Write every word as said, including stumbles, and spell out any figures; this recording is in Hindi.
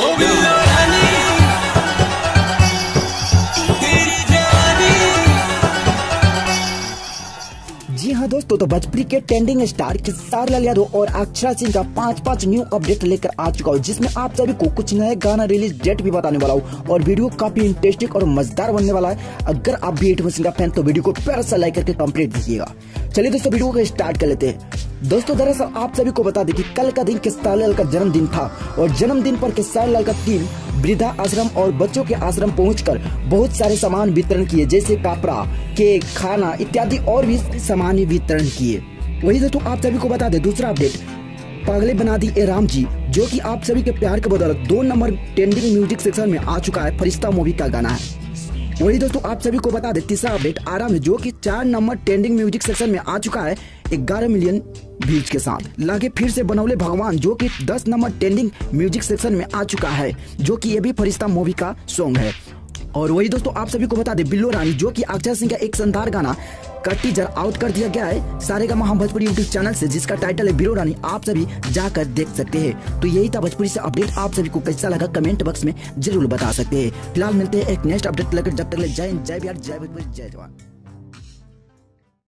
जी हाँ दोस्तों, तो भोजपुरी के ट्रेंडिंग स्टार खेसारी लाल यादव और अक्षरा सिंह का पांच पांच न्यू अपडेट लेकर आ चुका हूँ, जिसमें आप सभी को कुछ नए गाना रिलीज डेट भी बताने वाला हूँ और वीडियो काफी इंटरेस्टिंग और मजेदार बनने वाला है। अगर आप भी एट मशीन का फैन तो वीडियो को प्यार से लाइक करके कंप्लीट दीजिएगा। चलिए दोस्तों वीडियो को स्टार्ट कर लेते हैं। दोस्तों दरअसल आप सभी को बता दें कि कल का दिन खेसारी लाल का जन्मदिन था और जन्मदिन पर खेसारी लाल का टीम वृद्धा आश्रम और बच्चों के आश्रम पहुंचकर बहुत सारे सामान वितरण किए, जैसे कपड़ा, केक, खाना इत्यादि और भी सामान वितरण किए। वही दोस्तों आप सभी को बता दें दूसरा अपडेट पागले बना दी राम जी, जो कि आप सभी के प्यार के बदौलत दो नंबर ट्रेंडिंग म्यूजिक सेक्शन में आ चुका है, फरिश्ता मूवी का गाना है। वही दोस्तों आप सभी को बता दें तीसरा अपडेट आराम है, जो कि चार नंबर ट्रेंडिंग म्यूजिक सेक्शन में आ चुका है ग्यारह मिलियन व्यूज के साथ। लागे फिर से बनवले भगवान, जो कि दस नंबर ट्रेंडिंग म्यूजिक सेक्शन में आ चुका है, जो कि ये भी फरिश्ता मूवी का सॉन्ग है। और वही दोस्तों आप सभी को बता दें बिल्लो रानी, जो कि अक्षरा सिंह का एक शानदार गाना का टीजर आउट कर दिया गया है सारे का महा भोजपुरी यूट्यूब चैनल से, जिसका टाइटल है बिल्लो रानी, आप सभी जाकर देख सकते हैं। तो यही था भोजपुरी से अपडेट, आप सभी को कैसा लगा कमेंट बॉक्स में जरूर बता सकते हैं। फिलहाल मिलते हैं एक नेक्स्ट अपडेट लेकर, जब तक ले जय हिंद, जय बिहार, जय भोजपुरी, जय जवान।